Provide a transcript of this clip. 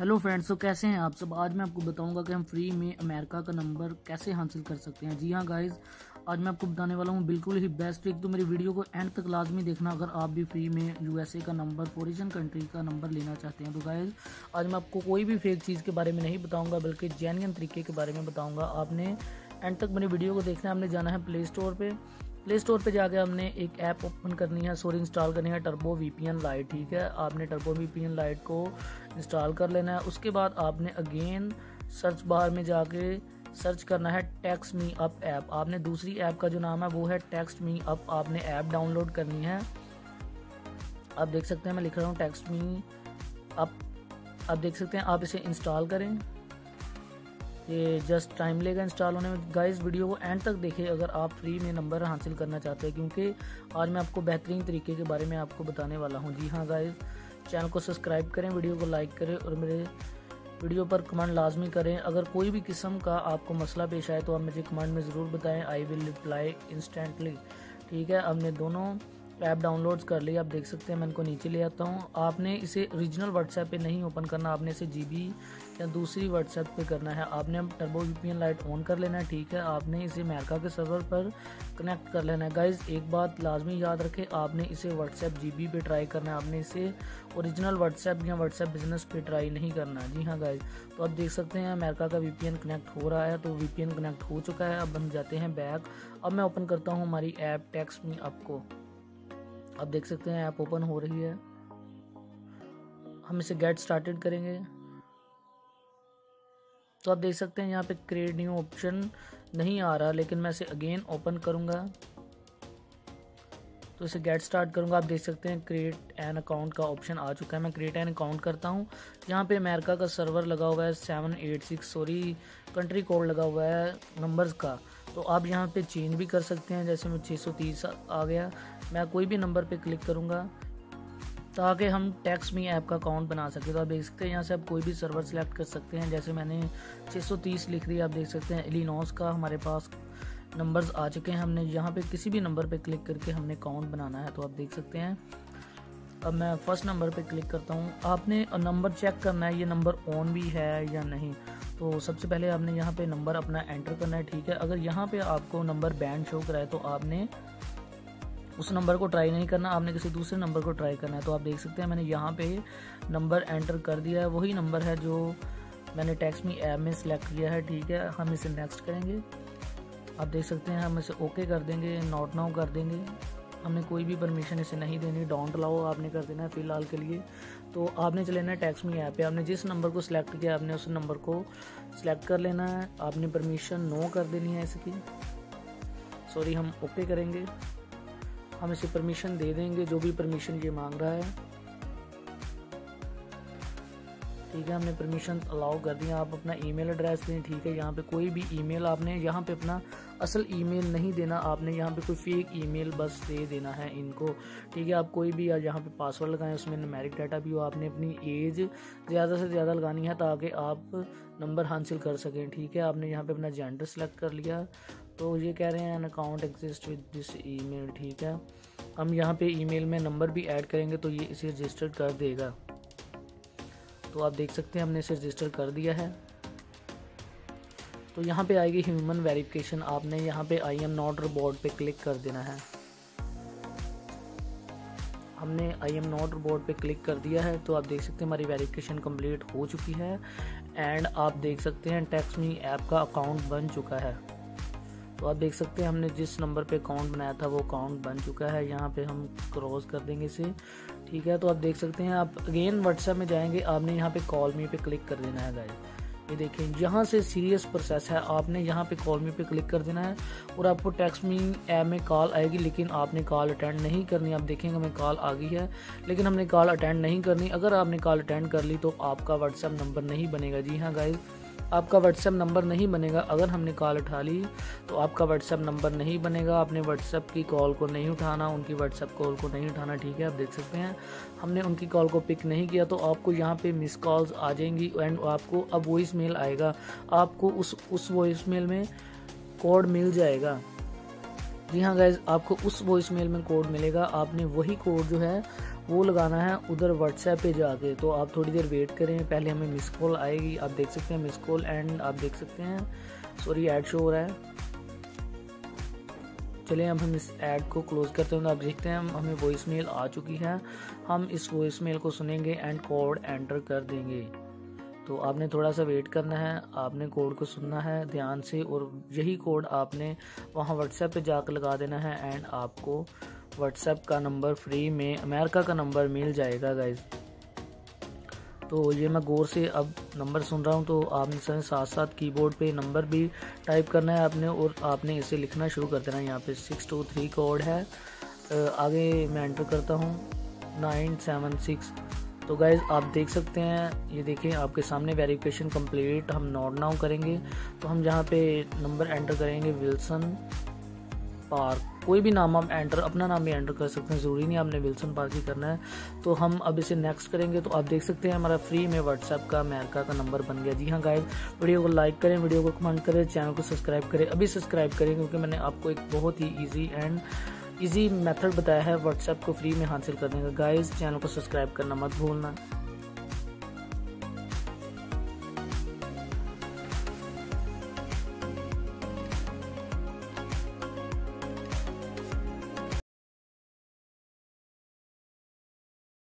Hello friends, तो कैसे हैं आप सब। आज मैं आपको बताऊंगा कि हम फ्री में अमेरिका का नंबर कैसे हासिल कर सकते हैं। जी हाँ गाइज़, आज मैं आपको बताने वाला हूँ बिल्कुल ही बेस्ट ट्रिक। तो मेरी वीडियो को एंड तक लाजमी देखना अगर आप भी फ्री में यूएसए का नंबर, फॉरेन कंट्री का नंबर लेना चाहते हैं। तो गाइज़, आज मैं आपको कोई भी फेक चीज़ के बारे में नहीं बताऊँगा, बल्कि जेन्युइन तरीके के बारे में बताऊँगा। आपने एंड तक मेरी वीडियो को देखना है। हमने जाना है प्ले स्टोर पर। प्ले स्टोर पर जाकर हमने एक ऐप ओपन करनी है, सॉरी इंस्टॉल करनी है, टर्बो VPN Lite। ठीक है, आपने टर्बो VPN Lite को इंस्टॉल कर लेना है। उसके बाद आपने अगेन सर्च बार में जाके सर्च करना है टेक्स्ट मी अप ऐप। आपने दूसरी ऐप का जो नाम है वो है टेक्स्ट मी अप। आपने ऐप डाउनलोड करनी है। आप देख सकते हैं मैं लिख रहा हूँ टेक्स्ट मी अप। आप देख सकते हैं, आप इसे इंस्टॉल करें। ये जस्ट टाइम लेगा इंस्टॉल होने में। गाइस, वीडियो को एंड तक देखें अगर आप फ्री में नंबर हासिल करना चाहते हैं, क्योंकि आज मैं आपको बेहतरीन तरीके के बारे में आपको बताने वाला हूं। जी हाँ गाइस, चैनल को सब्सक्राइब करें, वीडियो को लाइक करें और मेरे वीडियो पर कमेंट लाजमी करें। अगर कोई भी किस्म का आपको मसला पेश आए तो आप मुझे कमेंट में ज़रूर बताएँ, आई विल रिप्लाई इंस्टेंटली। ठीक है, हमने दोनों ऐप डाउनलोड कर लिया। आप देख सकते हैं, मैं इनको नीचे ले आता हूँ। आपने इसे ओरिजिनल WhatsApp पे नहीं ओपन करना, आपने इसे GB या दूसरी WhatsApp पे करना है। आपने अब टर्बो VPN Lite ऑन कर लेना है। ठीक है, आपने इसे अमेरिका के सर्वर पर कनेक्ट कर लेना है। गाइज़, एक बात लाजमी याद रखें, आपने इसे WhatsApp GB पे ट्राई करना है। आपने इसे ओरिजिनल WhatsApp या WhatsApp बिजनेस पे ट्राई नहीं करना। जी हाँ गाइज़, तो आप देख सकते हैं अमेरिका का VPN कनेक्ट हो रहा है। तो VPN कनेक्ट हो चुका है। अब हम जाते हैं बैक। अब मैं ओपन करता हूँ हमारी ऐप टेक्स्ट मी अप को। आप देख सकते हैं ऐप ओपन हो रही है। हम इसे गेट स्टार्टेड करेंगे। तो आप देख सकते हैं यहाँ पे क्रिएट न्यू ऑप्शन नहीं आ रहा, लेकिन मैं इसे अगेन ओपन करूँगा तो इसे गेट स्टार्ट करूँगा। आप देख सकते हैं क्रिएट एन अकाउंट का ऑप्शन आ चुका है। मैं क्रिएट एन अकाउंट करता हूँ। यहाँ पे अमेरिका का सर्वर लगा हुआ है 786, सॉरी कंट्री कोड लगा हुआ है नंबर्स का। तो आप यहाँ पे चेंज भी कर सकते हैं। जैसे मैं 630 आ गया, मैं कोई भी नंबर पे क्लिक करूँगा ताकि हम टेक्स्ट मी ऐप का अकाउंट बना सकें। तो आप देख सकते हैं यहाँ से आप कोई भी सर्वर सेलेक्ट कर सकते हैं। जैसे मैंने 630 लिख दिया। आप देख सकते हैं इलिनॉस का हमारे पास नंबर्स आ चुके हैं। हमने यहाँ पे किसी भी नंबर पे क्लिक करके हमने अकाउंट बनाना है। तो आप देख सकते हैं, अब मैं फर्स्ट नंबर पे क्लिक करता हूँ। आपने नंबर चेक करना है, ये नंबर ऑन भी है या नहीं। तो सबसे पहले आपने यहाँ पे नंबर अपना एंटर करना है। ठीक है, अगर यहाँ पे आपको नंबर बैंड शो कराए तो आपने उस नंबर को ट्राई नहीं करना, आपने किसी दूसरे नंबर को ट्राई करना है। तो आप देख सकते हैं मैंने यहाँ पे नंबर एंटर कर दिया है। वही नंबर है जो मैंने टेक्स्ट मी ऐप में सेलेक्ट किया है। ठीक है, हम इसे नेक्स्ट करेंगे। आप देख सकते हैं हम इसे ओके कर देंगे, नॉट नाउ कर देंगे। हमने कोई भी परमिशन इसे नहीं देनी, डोंट अलाओ आपने कर देना है फ़िलहाल के लिए। तो आपने चले लेना है टेक्स्ट मी ऐप पे। आपने जिस नंबर को सिलेक्ट किया आपने उस नंबर को सिलेक्ट कर लेना है। आपने परमिशन नो कर देनी है इसकी, सॉरी हम ओके करेंगे। हम इसे परमिशन दे देंगे जो भी परमिशन ये मांग रहा है। ठीक है, हमने परमिशन अलाउ कर दिया। आप अपना ईमेल एड्रेस दें। ठीक है, यहाँ पे कोई भी ईमेल, आपने यहाँ पे अपना असल ईमेल नहीं देना, आपने यहाँ पे कोई फेक ईमेल बस दे देना है इनको। ठीक है, आप कोई भी यहाँ पे पासवर्ड लगाएं, उसमें न्यूमेरिक डाटा भी हो। आपने अपनी एज ज़्यादा से ज़्यादा लगानी है ताकि आप नंबर हासिल कर सकें। ठीक है, आपने यहाँ पर अपना जेंडर सेलेक्ट कर लिया। तो ये कह रहे हैं an account exist with this email. ठीक है, हम यहाँ पे ईमेल में नंबर भी ऐड करेंगे तो ये इसे रजिस्टर्ड कर देगा। तो आप देख सकते हैं हमने इसे रजिस्टर कर दिया है। तो यहाँ पे आएगी ह्यूमन वेरिफिकेशन। आपने यहाँ पे आई एम नॉट रोबोट पे क्लिक कर देना है। हमने आई एम नॉट रोबोट पे क्लिक कर दिया है। तो आप देख सकते हैं हमारी वेरिफिकेशन कंप्लीट हो चुकी है एंड आप देख सकते हैं टेक्स्ट मी ऐप का अकाउंट बन चुका है। तो आप देख सकते हैं हमने जिस नंबर पे अकाउंट बनाया था वो अकाउंट बन चुका है। यहाँ पे हम क्रॉस कर देंगे इसे। ठीक है, तो आप देख सकते हैं आप अगेन व्हाट्सएप में जाएंगे। आपने यहाँ पे कॉल मी पे क्लिक कर देना है। गाइस, ये देखें यहाँ से सीरियस प्रोसेस है। आपने यहाँ पे कॉल मी पे क्लिक कर देना है और आपको टेक्स्ट मी ऐप में कॉल आएगी, लेकिन आपने कॉल अटेंड नहीं करनी। आप देखेंगे हमें कॉल आ गई है लेकिन हमने कॉल अटेंड नहीं करनी। अगर आपने कॉल अटेंड कर ली तो आपका व्हाट्सएप नंबर नहीं बनेगा। जी हाँ गाइस, आपका व्हाट्सएप नंबर नहीं बनेगा। अगर हमने कॉल उठा ली तो आपका व्हाट्सएप नंबर नहीं बनेगा। आपने व्हाट्सएप की कॉल को नहीं उठाना, उनकी व्हाट्सएप कॉल को नहीं उठाना। ठीक है, आप देख सकते हैं हमने उनकी कॉल को पिक नहीं किया तो आपको यहाँ पे मिस कॉल्स आ जाएंगी एंड आपको अब वॉइस मेल आएगा। आपको उस वॉइस मेल में कोड मिल जाएगा। जी हाँ गाइज़, आपको उस वॉइस मेल में कोड मिलेगा। आपने वही कोड जो है वो लगाना है उधर WhatsApp पे जाके। तो आप थोड़ी देर वेट करें, पहले हमें मिस कॉल आएगी, आप देख सकते हैं मिस कॉल एंड आप देख सकते हैं सॉरी ऐड शो हो रहा है। चलिए अब हम इस ऐड को क्लोज करते हैं। तो आप देखते हैं हमें वॉइस मेल आ चुकी है, हम इस वॉइस मेल को सुनेंगे एंड कोड एंटर कर देंगे। तो आपने थोड़ा सा वेट करना है, आपने कोड को सुनना है ध्यान से और यही कोड आपने वहाँ WhatsApp पे जाकर लगा देना है एंड आपको WhatsApp का नंबर फ्री में अमेरिका का नंबर मिल जाएगा गाइज। तो ये मैं गौर से अब नंबर सुन रहा हूँ, तो आपने साथ साथ कीबोर्ड पे नंबर भी टाइप करना है आपने और आपने इसे लिखना शुरू कर देना है। यहाँ पे 623 कोड है, आगे मैं एंटर करता हूँ 976। तो गाइज़ आप देख सकते हैं, ये देखें आपके सामने वेरिफिकेशन कंप्लीट। हम नोट नाउ करेंगे तो हम यहाँ पे नंबर एंटर करेंगे विल्सन पार्क, कोई भी नाम आप एंटर अपना नाम भी एंटर कर सकते हैं, ज़रूरी नहीं आपने विल्सन पार्क ही करना है। तो हम अब इसे नेक्स्ट करेंगे। तो आप देख सकते हैं हमारा फ्री में WhatsApp का अमेरिका का नंबर बन गया। जी हाँ गाइस, वीडियो को लाइक करें, वीडियो को कमेंट करें, चैनल को सब्सक्राइब करें, अभी सब्सक्राइब करें क्योंकि मैंने आपको एक बहुत ही ईजी मेथड बताया है WhatsApp को फ्री में हासिल करने का। गाइस चैनल को सब्सक्राइब करना मत भूलना।